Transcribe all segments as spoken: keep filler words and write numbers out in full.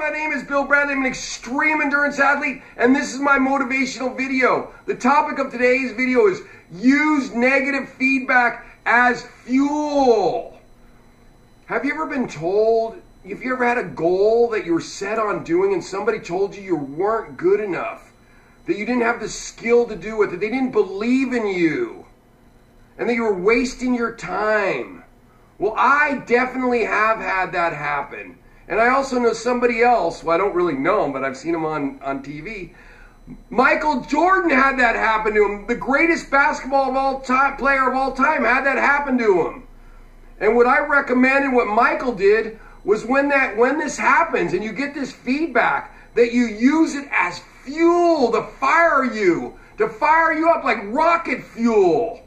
my name is Bill Bradley. I'm an extreme endurance athlete, and this is my motivational video. The topic of today's video is use negative feedback as fuel. Have you ever been told, if you ever had a goal that you were set on doing and somebody told you you weren't good enough, that you didn't have the skill to do it, that they didn't believe in you, and that you were wasting your time? Well, I definitely have had that happen. And I also know somebody else, well, I don't really know him, but I've seen him on, on T V. Michael Jordan had that happen to him. The greatest basketball of all time, player of all time had that happen to him. And what I recommend and what Michael did was when, that, when this happens and you get this feedback, that you use it as fuel to fire you, to fire you up like rocket fuel.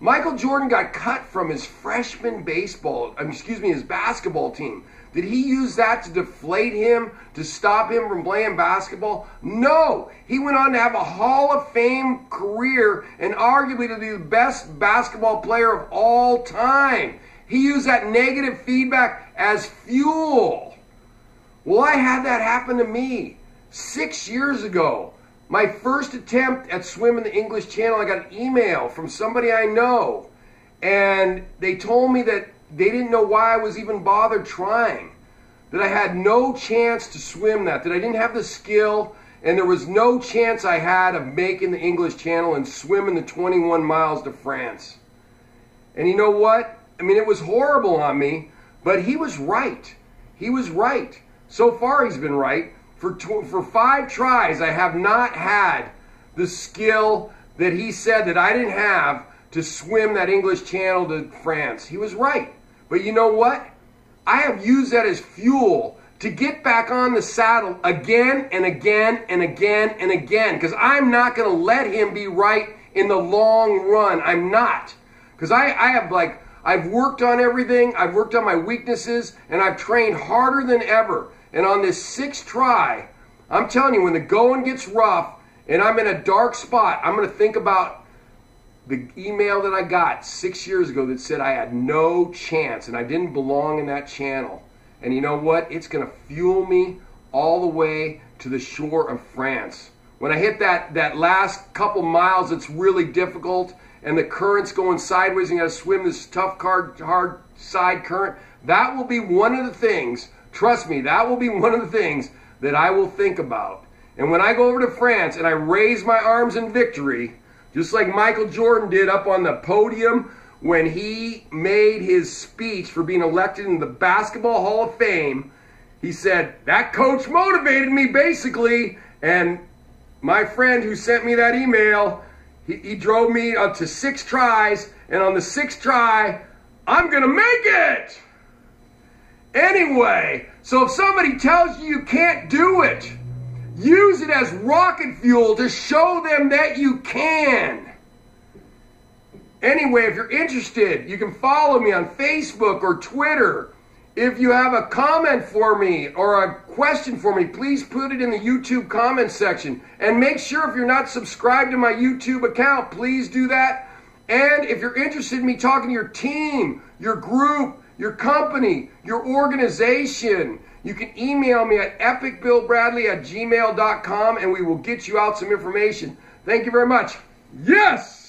Michael Jordan got cut from his freshman baseball, excuse me, his basketball team. Did he use that to deflate him, to stop him from playing basketball? No. He went on to have a Hall of Fame career and arguably to be the best basketball player of all time. He used that negative feedback as fuel. Well, I had that happen to me six years ago. My first attempt at swimming the English Channel, I got an email from somebody I know, and they told me that they didn't know why I was even bothered trying, that I had no chance to swim that, that I didn't have the skill, and there was no chance I had of making the English Channel and swimming the twenty-one miles to France. And you know what? I mean, it was horrible on me, but he was right. He was right. So far, he's been right. For, for five tries, I have not had the skill that he said that I didn't have to swim that English Channel to France. He was right. But you know what? I have used that as fuel to get back on the saddle again and again and again and again, because I'm not going to let him be right in the long run. I'm not. Because I, I have, like, I've worked on everything. I've worked on my weaknesses, and I've trained harder than ever. And on this sixth try, I'm telling you, when the going gets rough and I'm in a dark spot, I'm going to think about the email that I got six years ago that said I had no chance and I didn't belong in that channel. And you know what? It's going to fuel me all the way to the shore of France. When I hit that, that last couple miles, it's really difficult, and the current's going sideways and you got to swim this tough, hard, hard side current. That will be one of the things. Trust me, that will be one of the things that I will think about. And when I go over to France and I raise my arms in victory, just like Michael Jordan did up on the podium when he made his speech for being elected in the Basketball Hall of Fame, he said, that coach motivated me, basically. And my friend who sent me that email, he, he drove me up to six tries. And on the sixth try, I'm going to make it. Anyway, so if somebody tells you you can't do it, use it as rocket fuel to show them that you can. Anyway, if you're interested, you can follow me on Facebook or Twitter. If you have a comment for me or a question for me, please put it in the YouTube comment section. And make sure if you're not subscribed to my YouTube account, please do that. And if you're interested in me talking to your team, your group, your company, your organization, you can email me at epic bill bradley at gmail dot com and we will get you out some information. Thank you very much. Yes!